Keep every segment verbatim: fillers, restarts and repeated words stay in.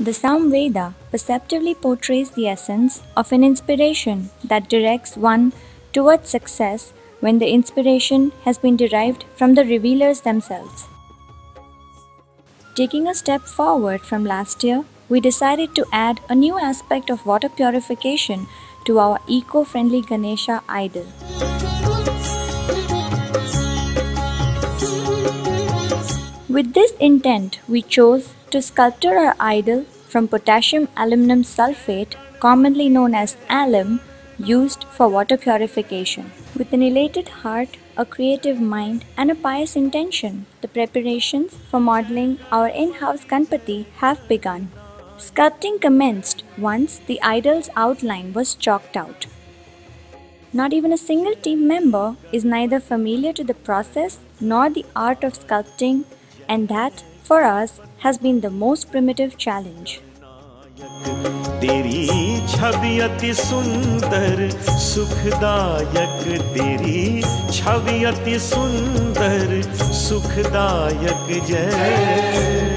The Samaveda perceptively portrays the essence of an inspiration that directs one towards success when the inspiration has been derived from the revealers themselves. Taking a step forward from last year, we decided to add a new aspect of water purification to our eco-friendly Ganesha idol. With this intent, we chose to sculpture our idol from potassium aluminum sulfate, commonly known as alum, used for water purification. With an elated heart, a creative mind and a pious intention, the preparations for modeling our in-house Ganpati have begun. Sculpting commenced once the idol's outline was chalked out. Not even a single team member is neither familiar to the process nor the art of sculpting, and that, for us, has been the most primitive challenge. तेरी छवि अति सुंदर सुखदायक, तेरी छवि अति सुंदर सुखदायक, जय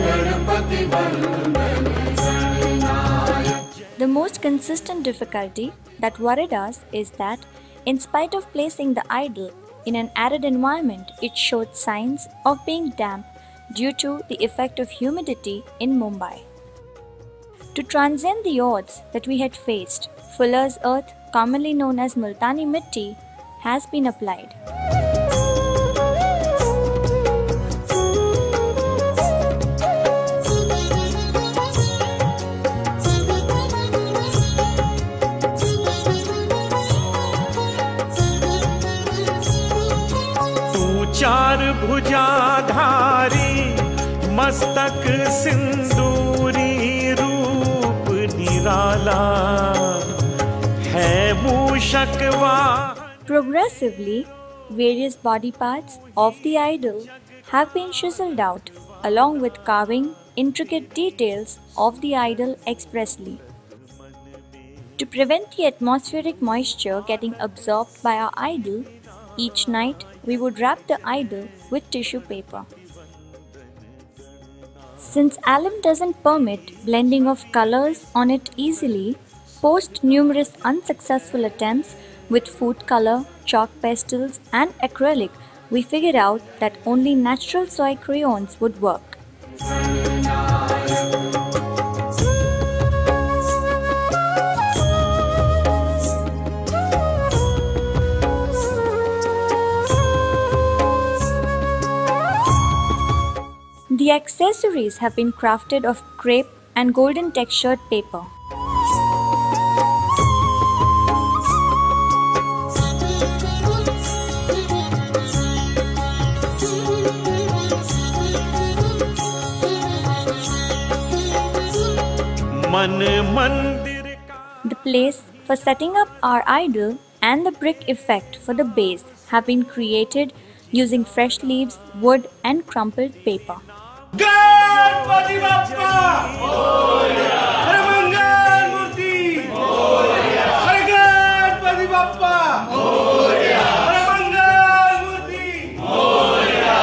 गणपति वंदन जय Narayan. The most consistent difficulty that worried us is that, in spite of placing the idol in an arid environment, it showed signs of being damp due to the effect of humidity in Mumbai. To transcend the odds that we had faced, Fuller's Earth, commonly known as Multani Mitti, has been applied. तू चार भुजाधारी मस्तक सिंदूरी Progressively, various body parts of the idol have been chiseled out, along with carving intricate details of the idol expressly. To prevent the atmospheric moisture getting absorbed by our idol, each night we would wrap the idol with tissue paper. Since alum doesn't permit blending of colors on it easily, post numerous unsuccessful attempts with food color, chalk pastels and acrylic, we figured out that only natural soy crayons would work. The accessories have been crafted of crepe and golden textured paper. The place for setting up our idol and the brick effect for the base have been created using fresh leaves, wood and crumpled paper. Ganpati Bappa Moriya, Har Mangal Murti Moriya, Har Ganpati Bappa Moriya, Har Mangal Murti Moriya.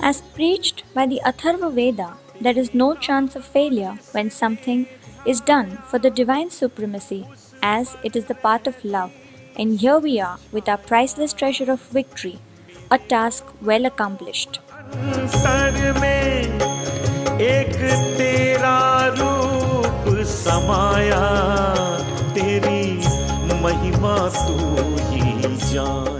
As preached by the Atharva Veda, there is no chance of failure when something is done for the divine supremacy, as it is the path of love. And here we are with our priceless treasure of victory, a task well accomplished. महिमा तू ही जान।